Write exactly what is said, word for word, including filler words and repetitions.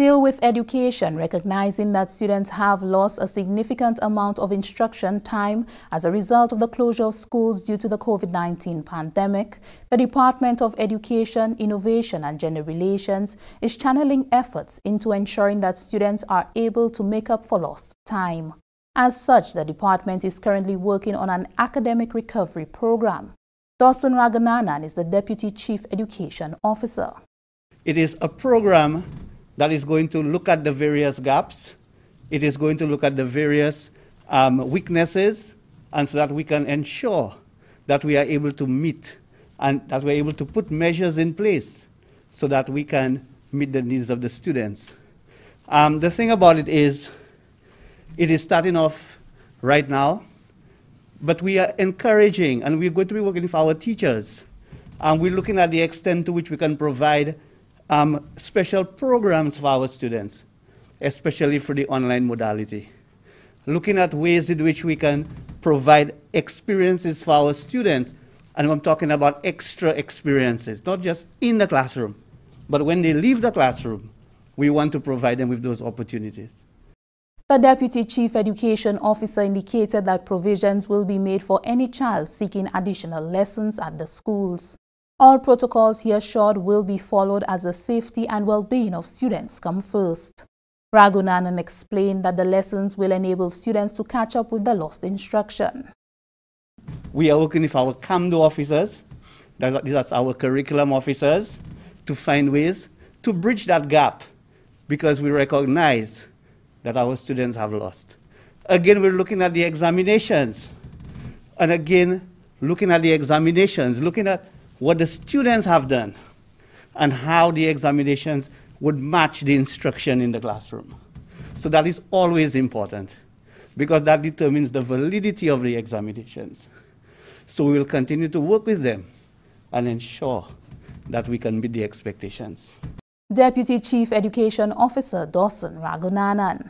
Still with education, recognizing that students have lost a significant amount of instruction time as a result of the closure of schools due to the COVID nineteen pandemic, the Department of Education, Innovation and Gender Relations is channeling efforts into ensuring that students are able to make up for lost time. As such, the department is currently working on an academic recovery program. Dawson Raghunanan is the Deputy Chief Education Officer. It is a program that is going to look at the various gaps. It is going to look at the various um, weaknesses, and so that we can ensure that we are able to meet and that we're able to put measures in place so that we can meet the needs of the students. Um, the thing about it is, it is starting off right now, but we are encouraging, and we're going to be working with our teachers, and we're looking at the extent to which we can provide Um, special programs for our students, especially for the online modality. Looking at ways in which we can provide experiences for our students, and I'm talking about extra experiences, not just in the classroom, but when they leave the classroom, we want to provide them with those opportunities. The Deputy Chief Education Officer indicated that provisions will be made for any child seeking additional lessons at the schools. All protocols, he assured, will be followed as the safety and well-being of students come first. Raghunanan explained that the lessons will enable students to catch up with the lost instruction. We are working with our CAMDO officers, that's our curriculum officers, to find ways to bridge that gap, because we recognize that our students have lost. Again, we're looking at the examinations, and again, looking at the examinations, looking at what the students have done and how the examinations would match the instruction in the classroom. So that is always important, because that determines the validity of the examinations. So we will continue to work with them and ensure that we can meet the expectations. Deputy Chief Education Officer Dawson Raghunanan.